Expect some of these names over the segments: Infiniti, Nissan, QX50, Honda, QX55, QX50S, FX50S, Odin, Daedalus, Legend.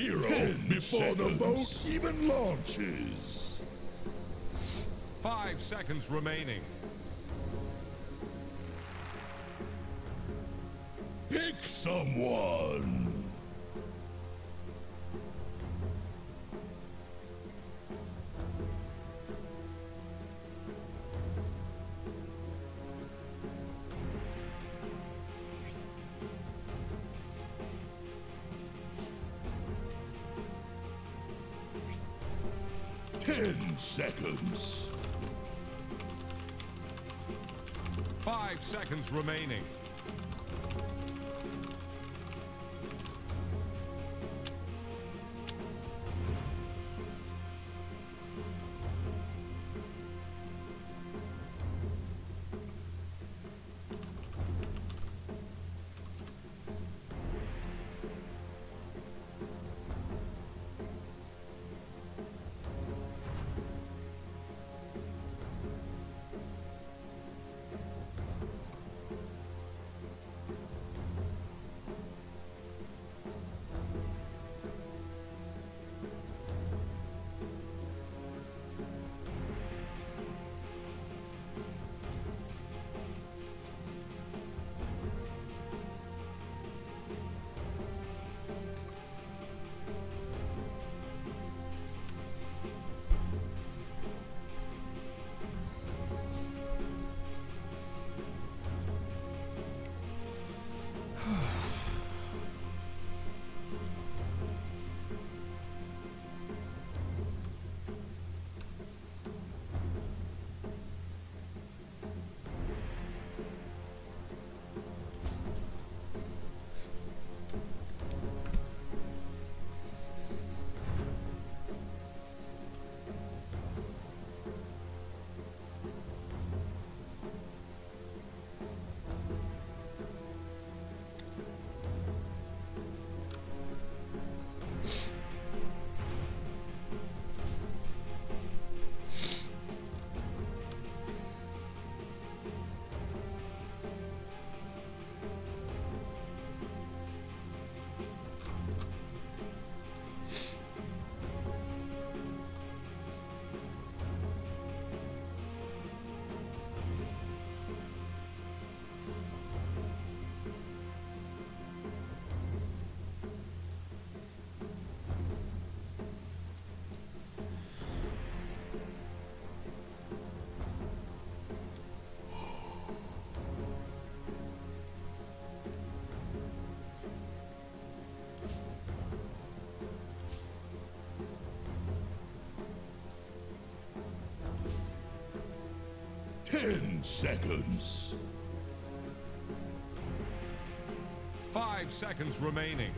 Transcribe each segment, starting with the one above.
hero before the vote even launches. 5 seconds remaining. Pick someone. Seconds. 5 seconds remaining. Seconds. 5 seconds remaining.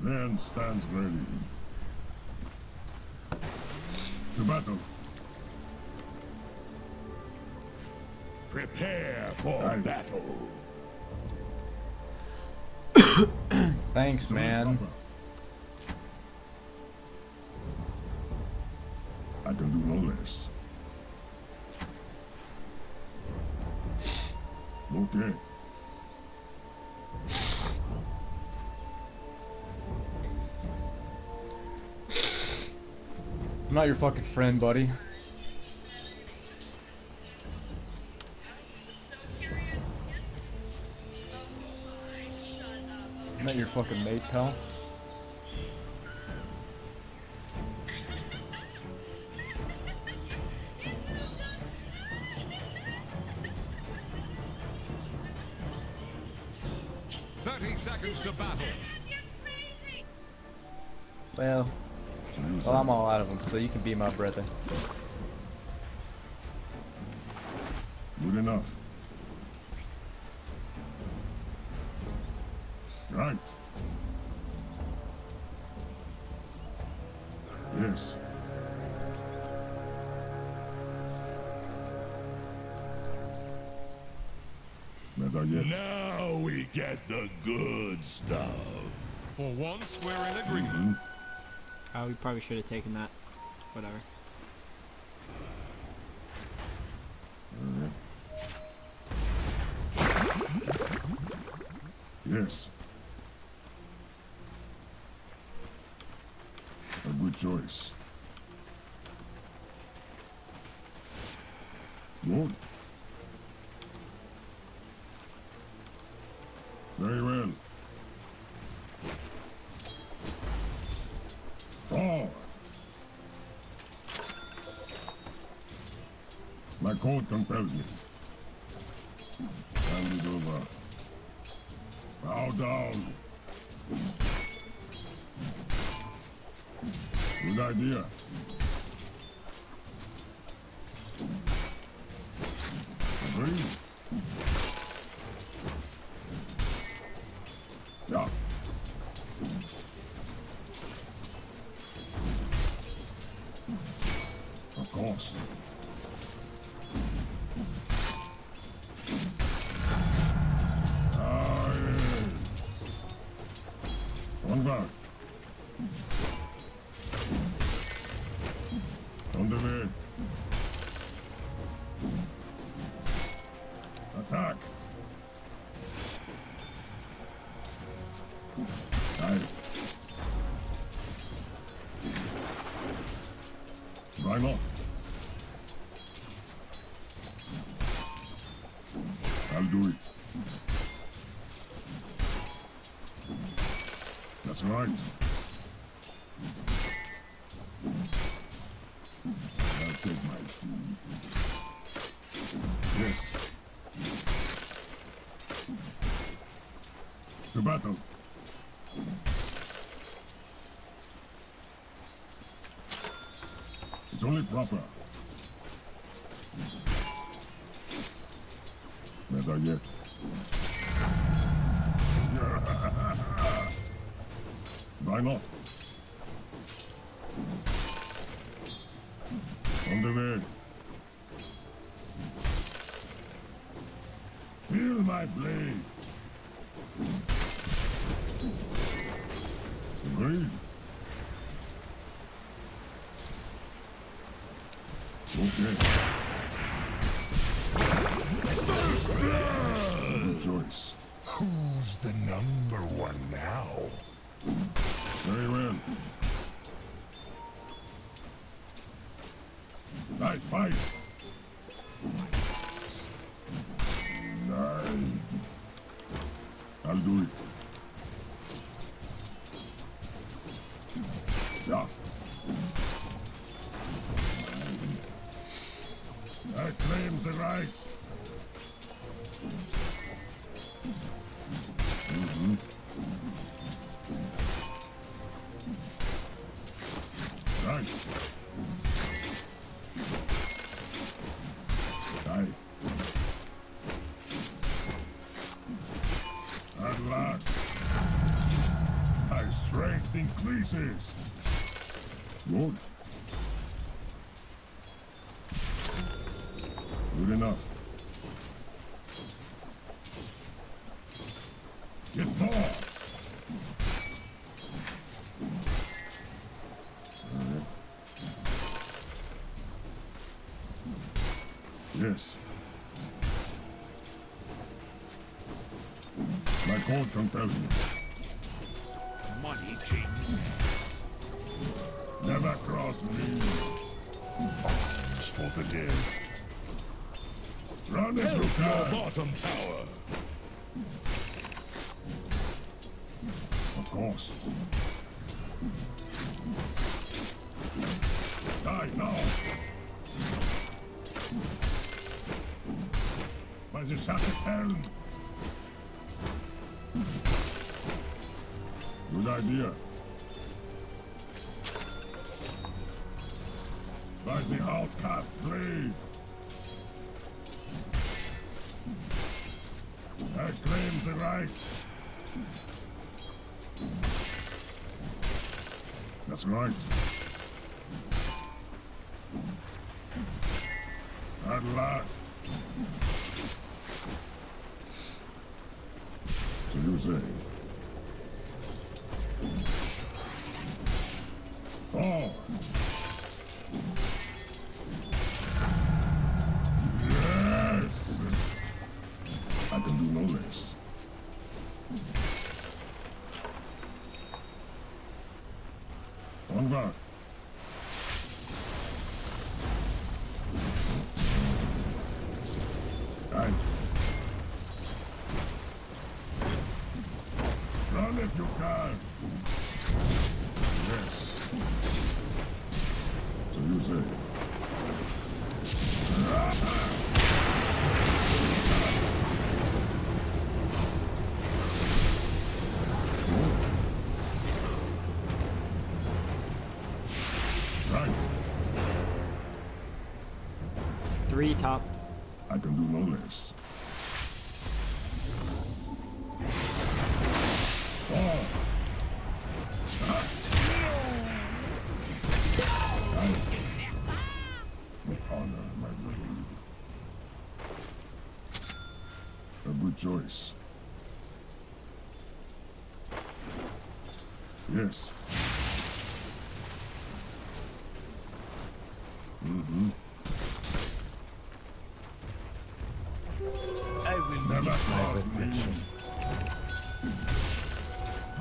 Man stands ready. The battle. Prepare for battle. Thanks, man. I can do no less. Okay. not your fucking friend, buddy. I'm not your fucking mate, pal. Well, I'm all out of them, so you can be my brother. Good enough. Right. Yes. Now we get the good stuff. For once, we're in agreement. Oh, we probably should have taken that. Whatever. Yes. A good choice. Good. Very well. Four. My code compels me. Hand it over. Bow down. Good idea. Agree. Yeah. Of course. Ah, yes. One back. On the way. Attack. Right off. I'll do it. That's right. I'll take my food. Yes. To battle. It's only proper. Better yet. Why not? On the way. Feel my blade. Agreed. Okay. Good choice. Who's the number one now? Very well. I fight. Nine. I'll do it. Yeah. I claim the right. Mm-hmm. Right. Right. At last, my strength increases. Good. Good enough. It's more. Yes. My code compels me. Money changes. Never cross. not leave. It's for the dead. Run into your bottom tower. Of course. Die now. By the sacred helm. Good idea. By the outcast blade. I claim the right. That's right. At last. So you say. Fall. Yes. I can do no less. One back. Run if you can. Yes. So you say. Right. Three top. I can do no less. Choice. Yes. Mm-hmm. I will never have reflection.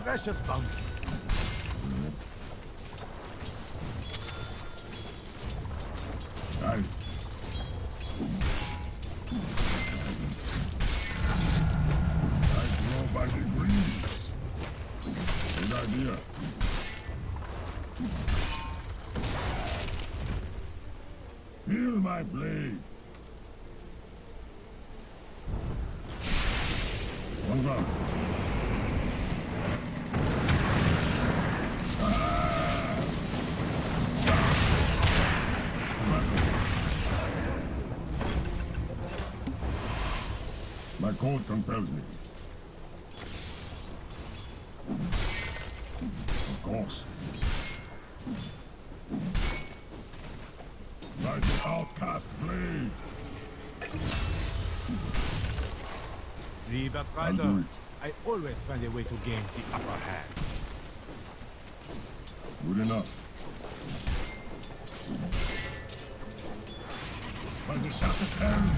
Precious bounty. Right. Idea. Feel my blade. One down. My code compels me. Course. By the outcast blade. See, but Rider, I always find a way to gain the upper hand. Good enough. By the shattered hand,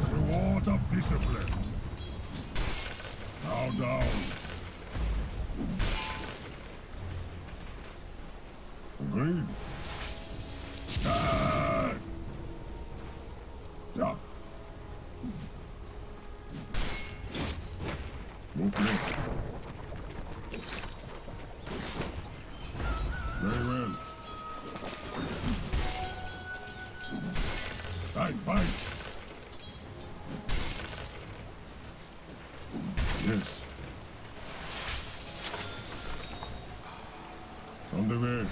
the reward of discipline. Bow down. Agreed. Yeah. Okay. Very well. I fight. Yes. On the way.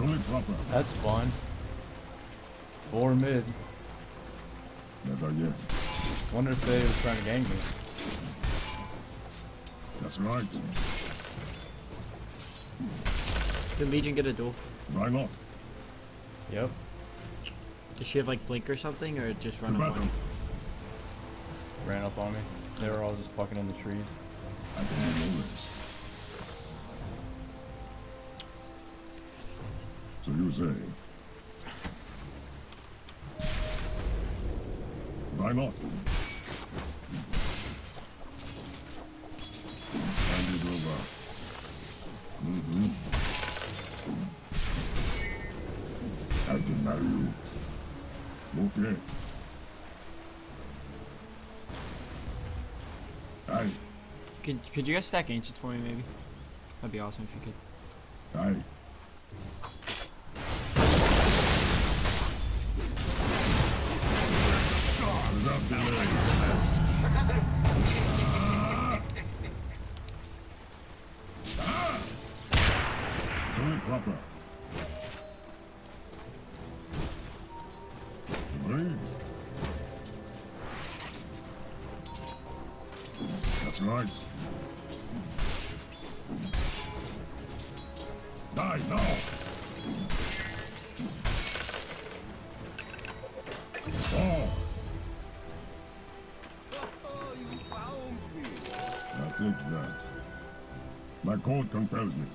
Only proper. That's fine. Four mid. Never yet. Wonder if they were trying to gang me. That's right. Did Legion get a duel? Why not? Yep. Does she have like blink or something, or just run up on me? Ran up on me. They were all just fucking in the trees. I didn't know this. So you say. Why not? Okay. Aye. Could you guys stack ancients for me, maybe? That'd be awesome if you could. Aye. Proper. That's right. Die now. Oh. Oh, you found me. I'll take that. My code compels me.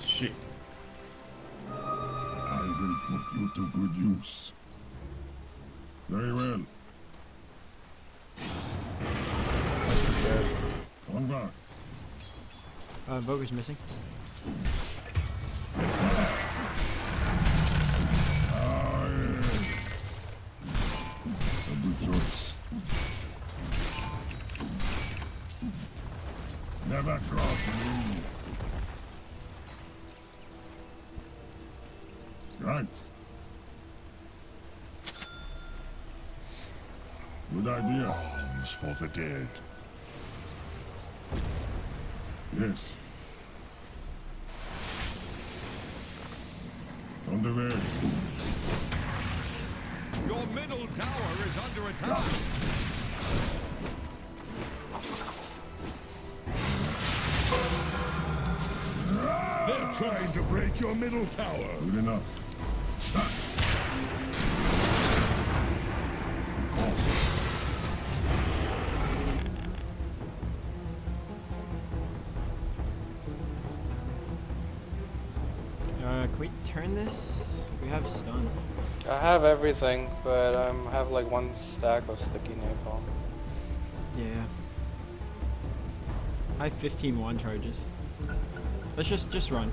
Shit. Put you to good use. Very well. One back. Boger's missing. A good choice. Never cross me. Right. Good idea. Alms for the dead. Yes. On the way. Your middle tower is under attack. They're trying to break your middle tower. Good enough. Can we turn this? We have stun. I have everything, but I have like one stack of sticky napalm. Yeah. I have 15 one charges. Let's just run.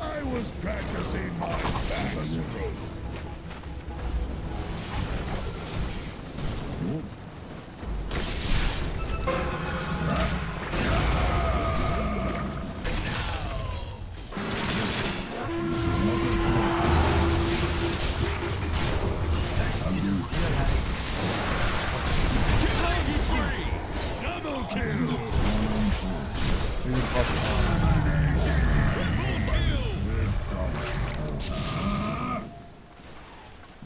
I was practicing my backstory. Double kill!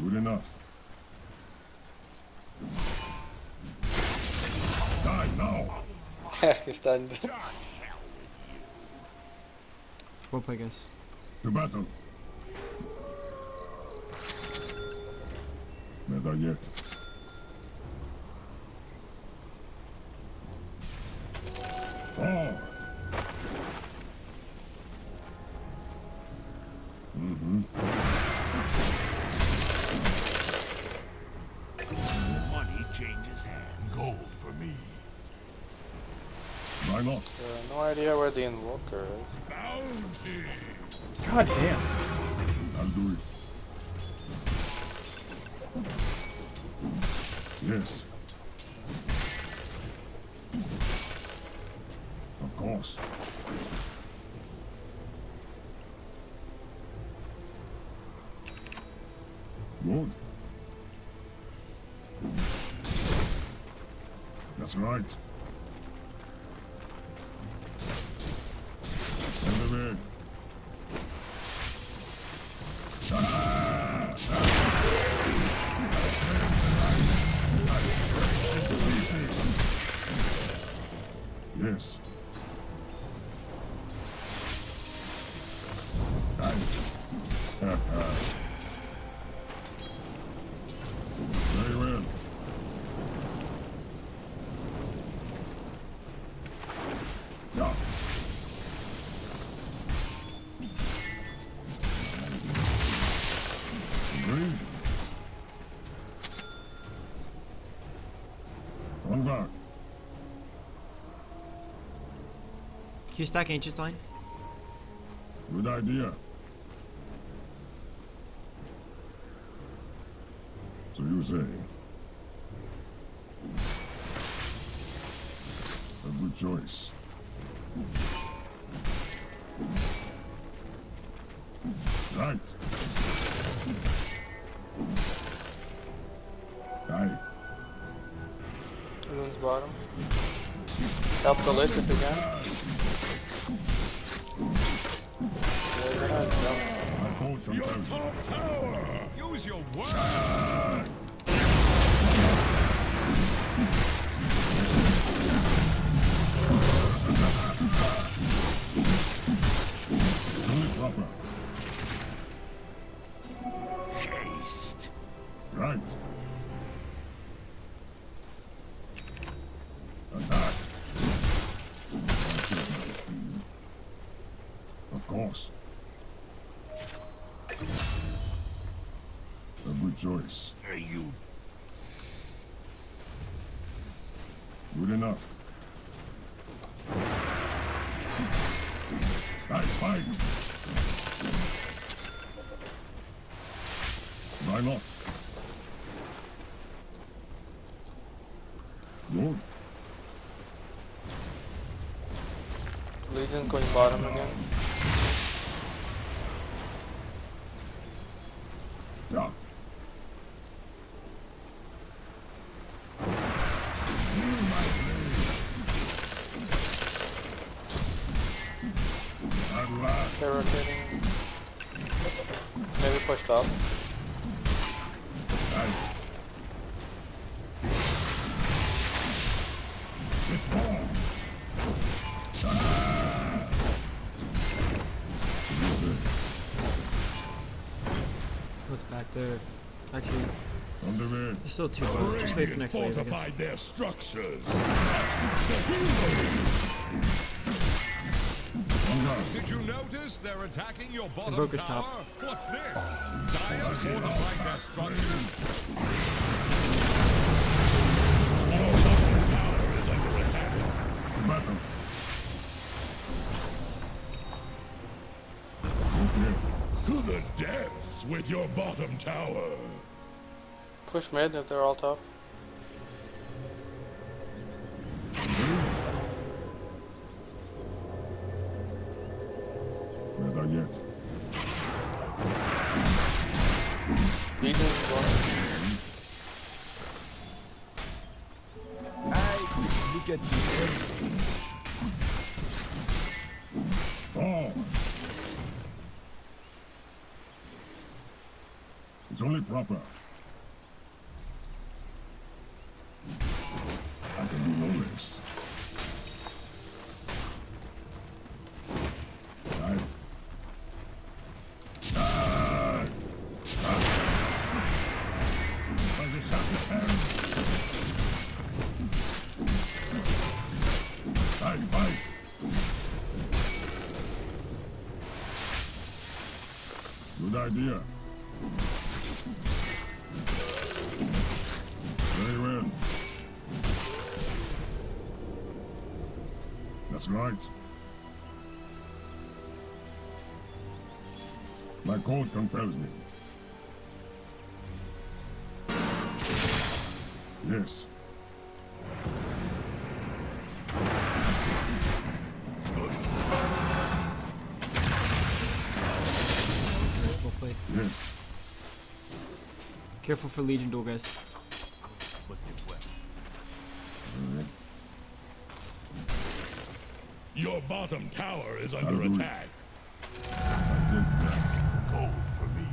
Good enough. Die now. He's done. Hope I guess. To battle. Better yet. Oh. No idea where the invoker is. Bounty. God damn. I'll do it. Yes. Of course. Good. That's right. Yes. Very well. Yeah. One back. Can you stack ancients line? Good idea. So you're saying a good choice. Right. Aye. Everyone's bottom. Help the list if we can. Your top tower! Use your word! Haste! Right. Attack. Of course. A good choice. Are you? Good enough. I fight. Why not? Good. Legend going bottom again. Yeah. They're rotating. Maybe pushed up. It's gone. What's back there? Actually, it's still too low. Just wait for next wave, I guess. Their structures. Did you notice they're attacking your bottom tower? Top. What's this? Dire fortified their structures. Your tower is under attack. Battle. To the depths with your bottom tower. Push mid if they're all top. Better yet. Look at you. Fall. It's only proper. I can do no less. Good idea. Very well. That's right. My code compels me. Yes. Yes. Careful for Legion door, guys. Your bottom tower is under attack. Go for me.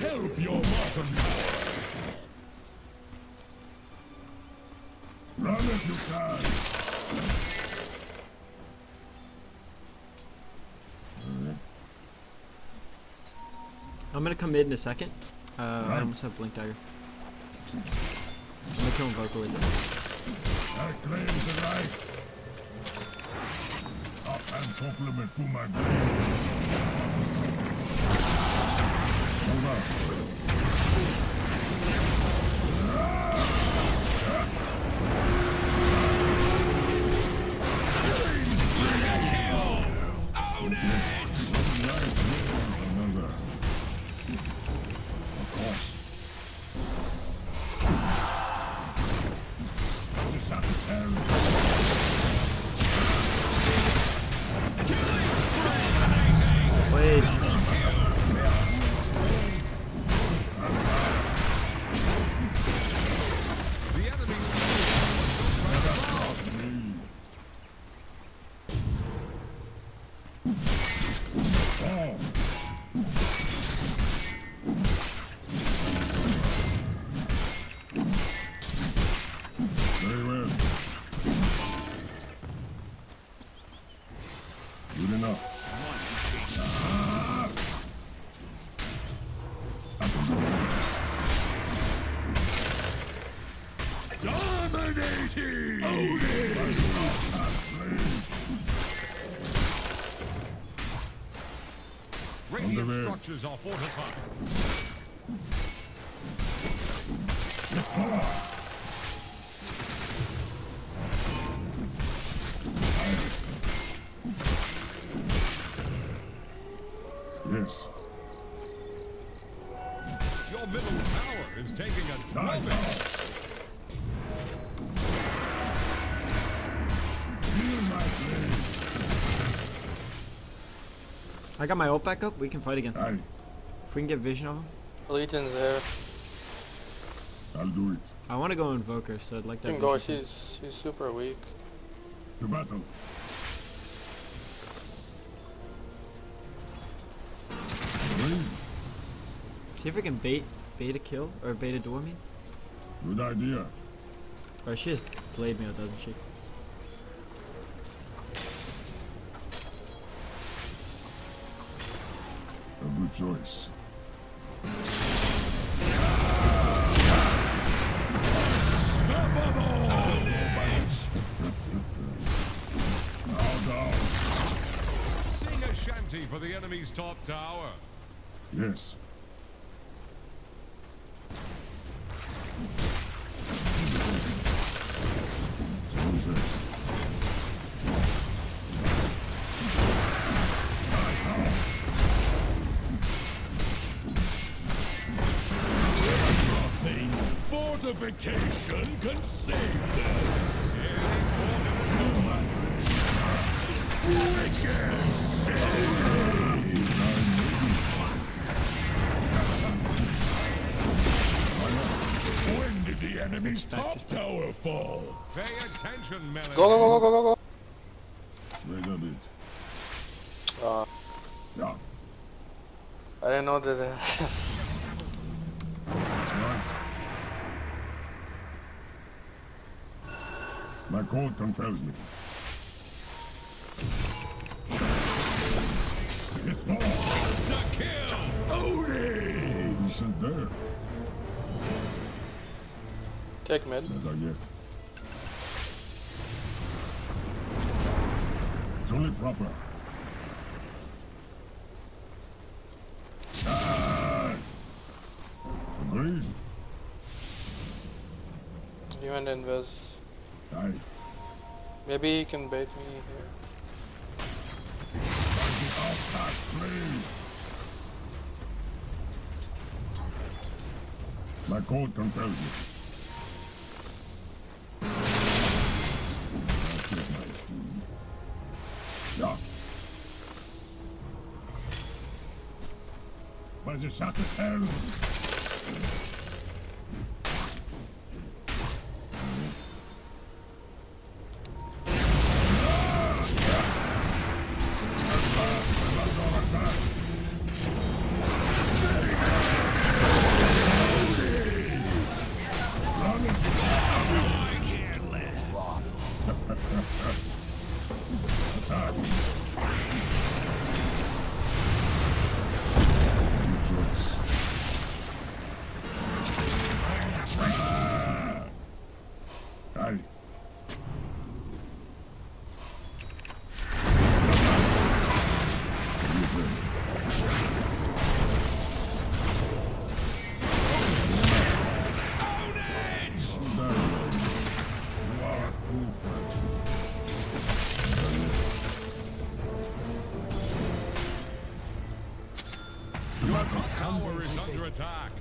Help your bottom tower. Run if you can. I'm gonna come mid in a second. I almost have Blink Dagger. I'm gonna kill Invoker with it. I claim the right. Up and compliment to my blade. Hold up. Radiant structures are fortified. Destroy. Yes. Your middle tower is taking a drubbing. I got my ult back up. We can fight again. Aye. If we can get vision of him. Legion's there. I'll do it. I want to go Invoker, so I'd like that. You can go. She's super weak. To battle. See if we can bait a kill, or bait a door, I mean. Good idea. Oh, she just played me, doesn't she? A good choice. Sing a shanty for the enemy's top tower. Yes. Fortification can save them. The enemy's top tower fall. Pay attention, man. Go. Wait a minute. Yeah. I didn't know that. Smart. My code compels me. It's more. Monster kill. Odin. Isn't there? Take mid. It's only proper. Agreed. You and Invis. Aye. Maybe you can bait me here. My code compels me. Where's the shot of hell? Attack.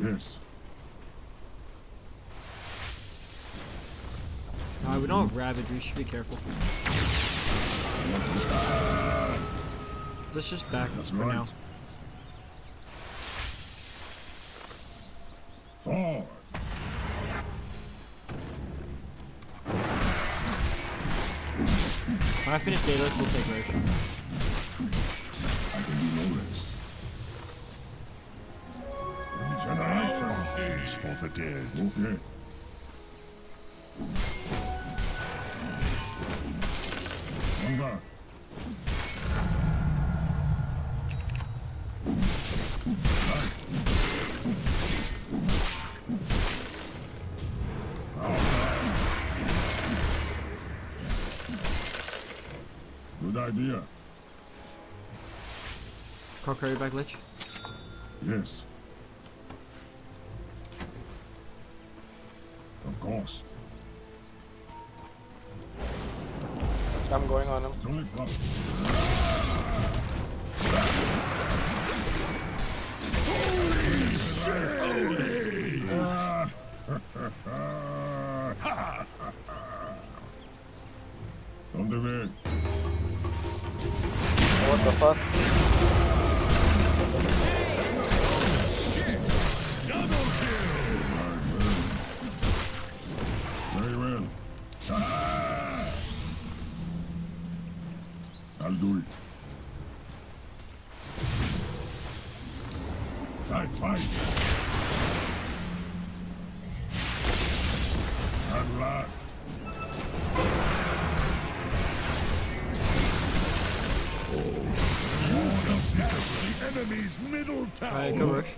Yes. We don't have Ravage, we should be careful. Let's just back up for now. Forward. When I finish Daedalus, we'll take Ravage. I can do no risk. For the dead. Okay. One back. idea. Croc, are you back, Lich? Yes. Of course. I'm going on him. Holy shit! Don't do it. What the fuck? Very well. I'll do it. I fight. At last. Enemy's middle tower. Alright, go rush.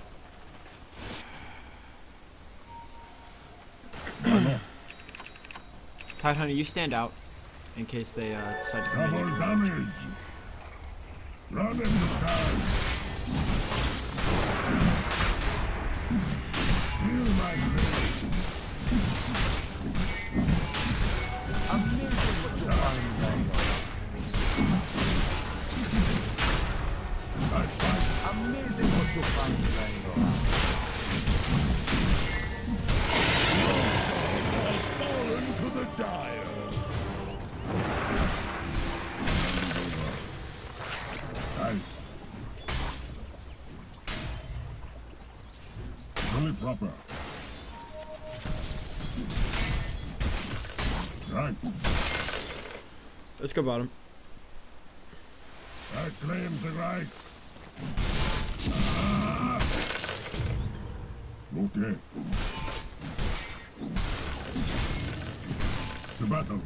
Tidehunter, you stand out in case they decide to come in. Double damage. Run in the town. Feel my grace. Amazing what you're finding. Amazing what you're finding. Fallen to the dire. Right. Really proper. Right. Let's go bottom. I claim the right. Okay. To battle.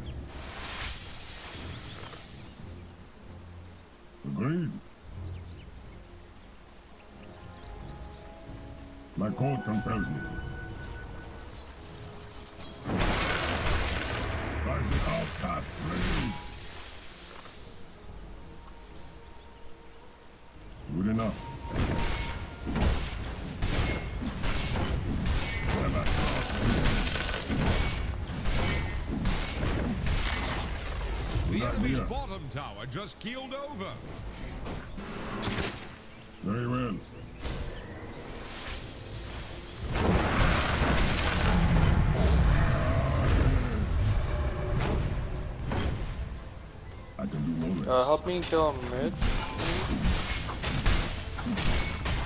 Agreed. My code compels me. By the outcast rage. Good enough. His bottom tower just keeled over. Very well. I can do more. Help me kill him, mid.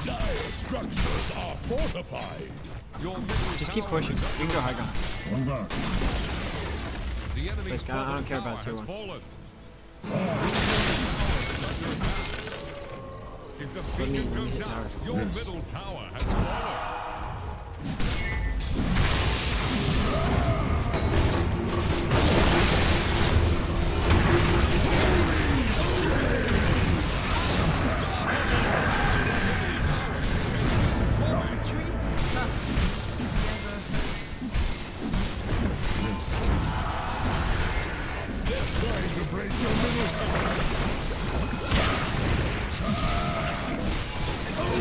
Dire structures are fortified. Just keep pushing. You can go high ground. One back. The enemy's bottom tower, I don't care about tier 1. If the beacon goes out, your middle tower has fallen. They're trying to break your middle tower. I love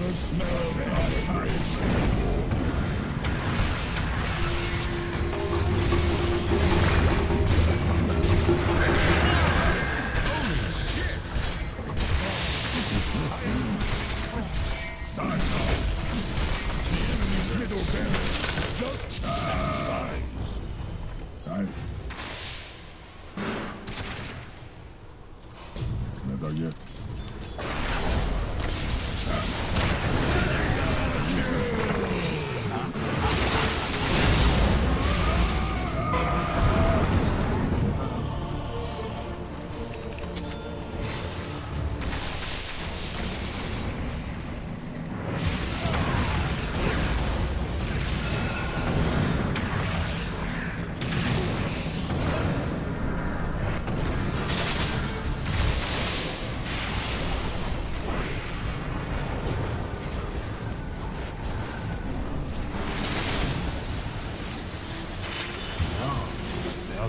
the smell of my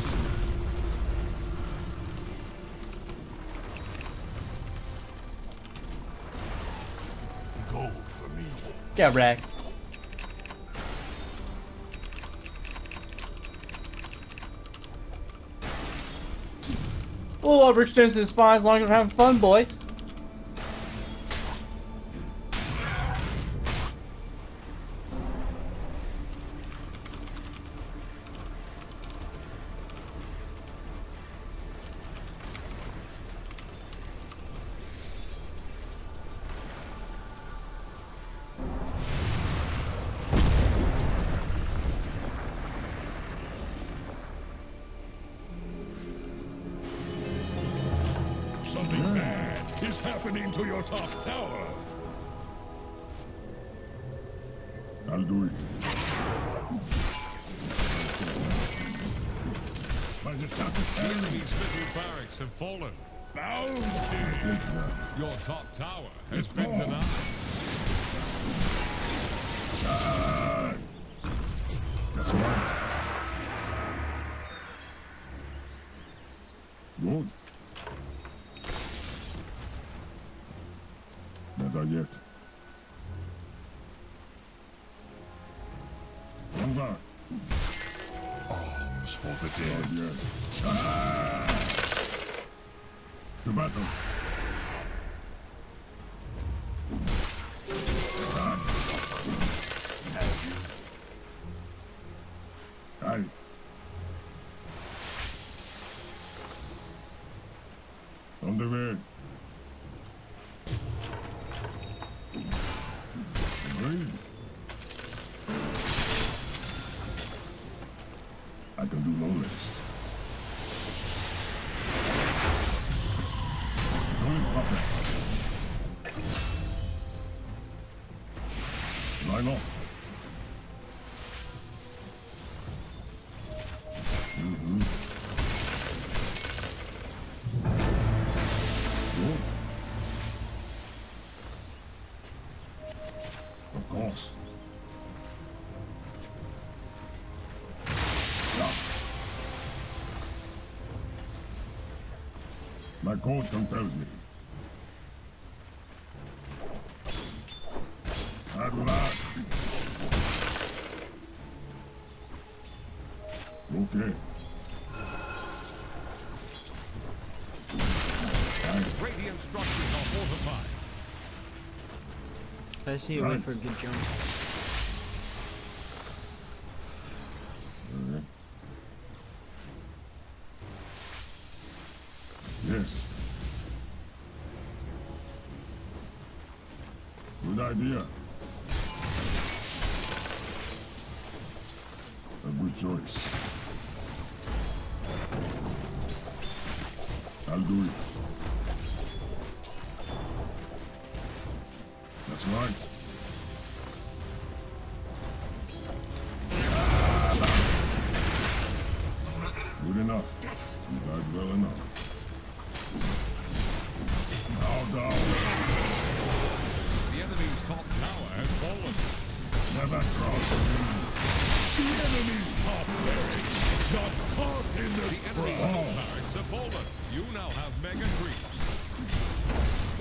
house. Gold for me. Get wrecked. A little overextension is fine as long as we're having fun, boys. Something bad is happening to your top tower. I'll do it. By the enemies with your barracks have fallen. Your top tower has been denied. That's right. Good. Better yet. One back. Arms for the dead. Yes. To battle. Aye. On the way. I can do no less. Line up. Of course. My code compels me. At last. Okay. Radiant structures are fortified. I see a way for a good jump. Yes. Good idea. A good choice. I'll do it. That's right. Good enough. You died well enough. Down. The enemy's top tower has fallen. Never cross me. The enemy's top barracks got caught in the enemy's top barracks have fallen. You now have mega creeps.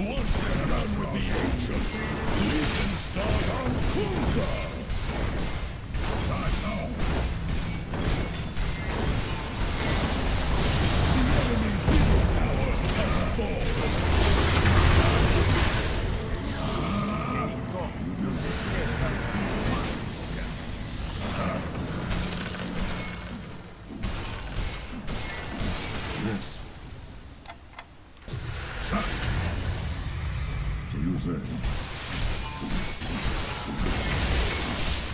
Once they're done with the ancients, Legion start on Kuga. Die now. The enemy's middle tower has fallen.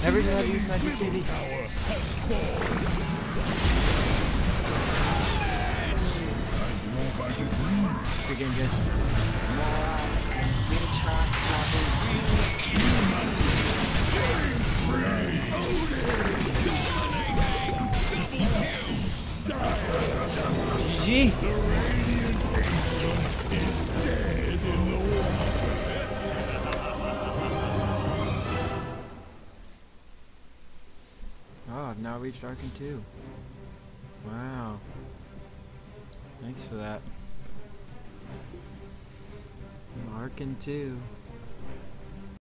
Every time I use my TV tower has fallen. I don't know if I can breathe. Freaking just moron and bitch rock slapping. Human. Free. Dominating. Double kill. Die. GG. Now reached Arkan 2. Wow. Thanks for that. Marking too.